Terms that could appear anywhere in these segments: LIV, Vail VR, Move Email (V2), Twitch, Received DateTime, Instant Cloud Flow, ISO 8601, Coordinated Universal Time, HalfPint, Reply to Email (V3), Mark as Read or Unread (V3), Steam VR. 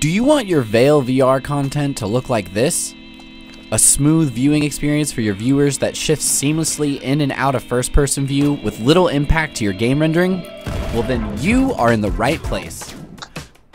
Do you want your Vail VR content to look like this? A smooth viewing experience for your viewers that shifts seamlessly in and out of first-person view with little impact to your game rendering? Well, then you are in the right place.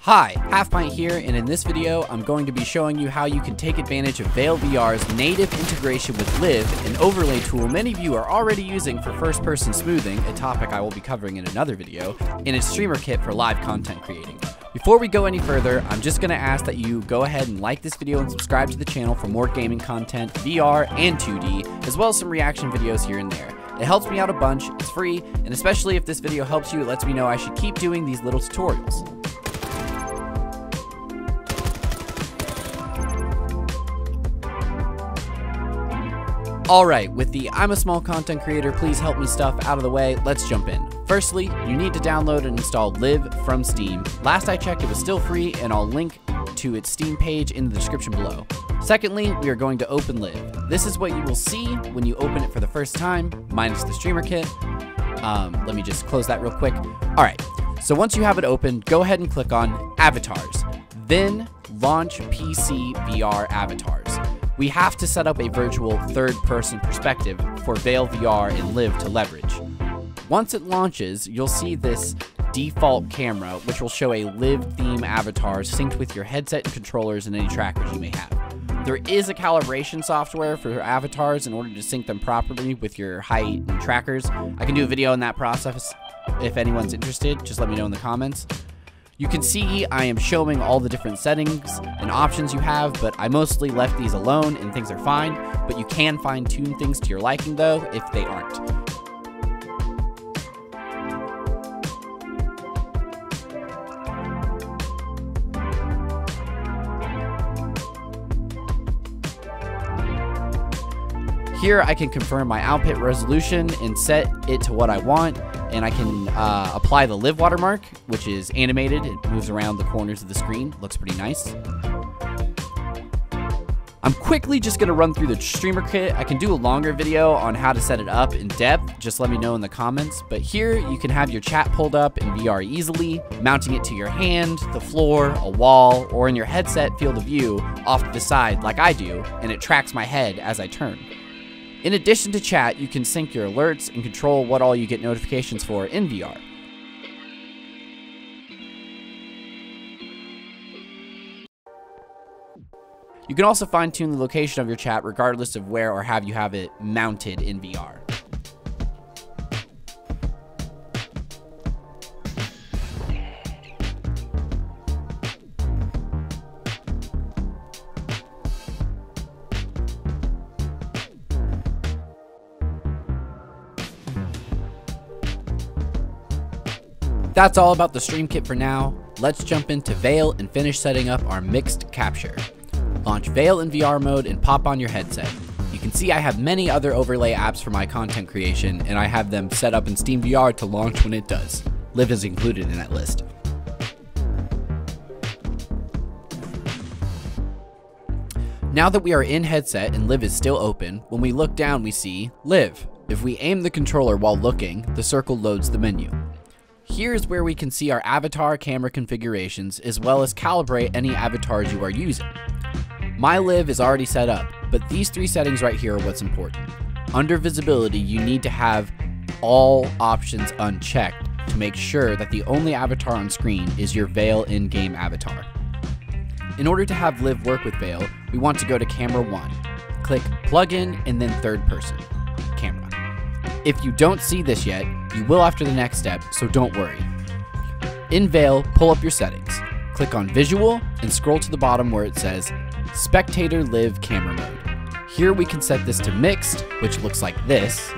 Hi, Halfpint here, and in this video, I'm going to be showing you how you can take advantage of Vail VR's native integration with Live, an overlay tool many of you are already using for first-person smoothing, a topic I will be covering in another video, and its streamer kit for live content creating. Before we go any further, I'm just going to ask that you go ahead and like this video and subscribe to the channel for more gaming content, VR and 2D, as well as some reaction videos here and there. It helps me out a bunch, it's free, and especially if this video helps you, it lets me know I should keep doing these little tutorials. Alright, with the I'm a small content creator, please help me stuff out of the way, let's jump in. Firstly, you need to download and install Live from Steam. Last I checked, it was still free, and I'll link to its Steam page in the description below. Secondly, we are going to open Live. This is what you will see when you open it for the first time, minus the streamer kit. Let me just close that real quick. Alright, so once you have it opened, go ahead and click on Avatars. Then, launch PC VR Avatars. We have to set up a virtual third-person perspective for Vail VR and Live to leverage. Once it launches, you'll see this default camera, which will show a Live theme avatar synced with your headset and controllers and any trackers you may have. There is a calibration software for your avatars in order to sync them properly with your height and trackers. I can do a video on that process if anyone's interested, just let me know in the comments. You can see I am showing all the different settings and options you have, but I mostly left these alone and things are fine, but you can fine-tune things to your liking though if they aren't. Here I can confirm my output resolution and set it to what I want, and I can apply the Live watermark, which is animated. It moves around the corners of the screen, looks pretty nice. I'm quickly just going to run through the streamer kit. I can do a longer video on how to set it up in depth, just let me know in the comments, but here you can have your chat pulled up in VR easily, mounting it to your hand, the floor, a wall, or in your headset field of view off to the side like I do, and it tracks my head as I turn. In addition to chat, you can sync your alerts and control what all you get notifications for in VR. You can also fine-tune the location of your chat regardless of where or how you have it mounted in VR. That's all about the stream kit for now. Let's jump into Vail and finish setting up our mixed capture. Launch Vail in VR mode and pop on your headset. You can see I have many other overlay apps for my content creation, and I have them set up in Steam VR to launch when it does. Live is included in that list. Now that we are in headset and Live is still open, when we look down we see Live. If we aim the controller while looking, the circle loads the menu. Here's where we can see our avatar camera configurations as well as calibrate any avatars you are using. My Live is already set up, but these three settings right here are what's important. Under visibility, you need to have all options unchecked to make sure that the only avatar on screen is your Vail in-game avatar. In order to have Live work with Vail, we want to go to camera 1, click plug-in and then third person, camera. If you don't see this yet, you will after the next step, so don't worry. In Vail, pull up your settings. Click on Visual and scroll to the bottom where it says Spectator Live Camera Mode. Here we can set this to Mixed, which looks like this.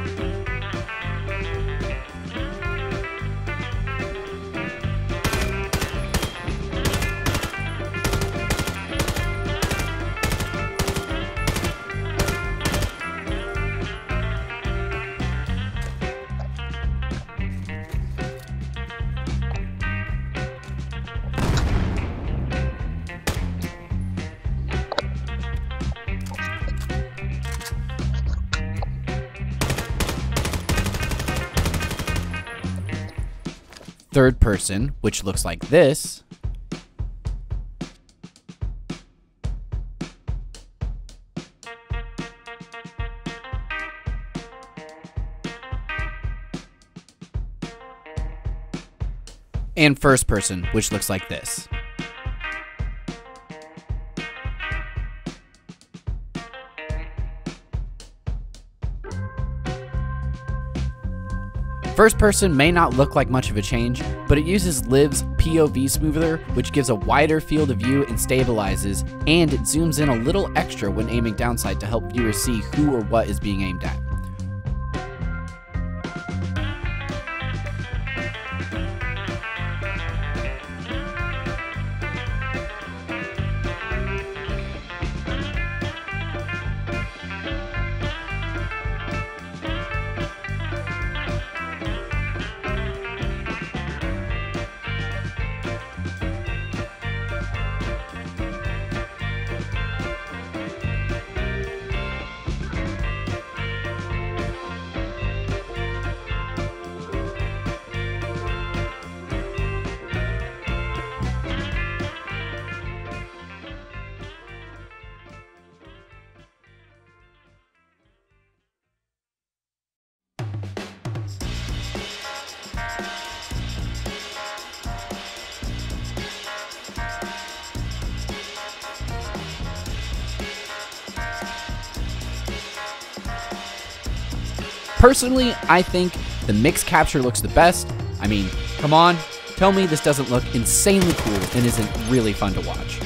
Third person, which looks like this, and first person, which looks like this. First person may not look like much of a change, but it uses Liv's POV smoother, which gives a wider field of view and stabilizes, and it zooms in a little extra when aiming down sight to help viewers see who or what is being aimed at. Personally, I think the mixed capture looks the best. I mean, come on, tell me this doesn't look insanely cool and isn't really fun to watch.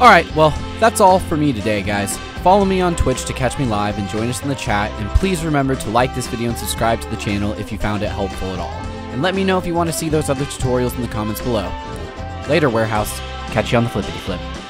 Alright, well, that's all for me today, guys. Follow me on Twitch to catch me live and join us in the chat, and please remember to like this video and subscribe to the channel if you found it helpful at all. And let me know if you want to see those other tutorials in the comments below. Later, Warehouse. Catch you on the flippity flip.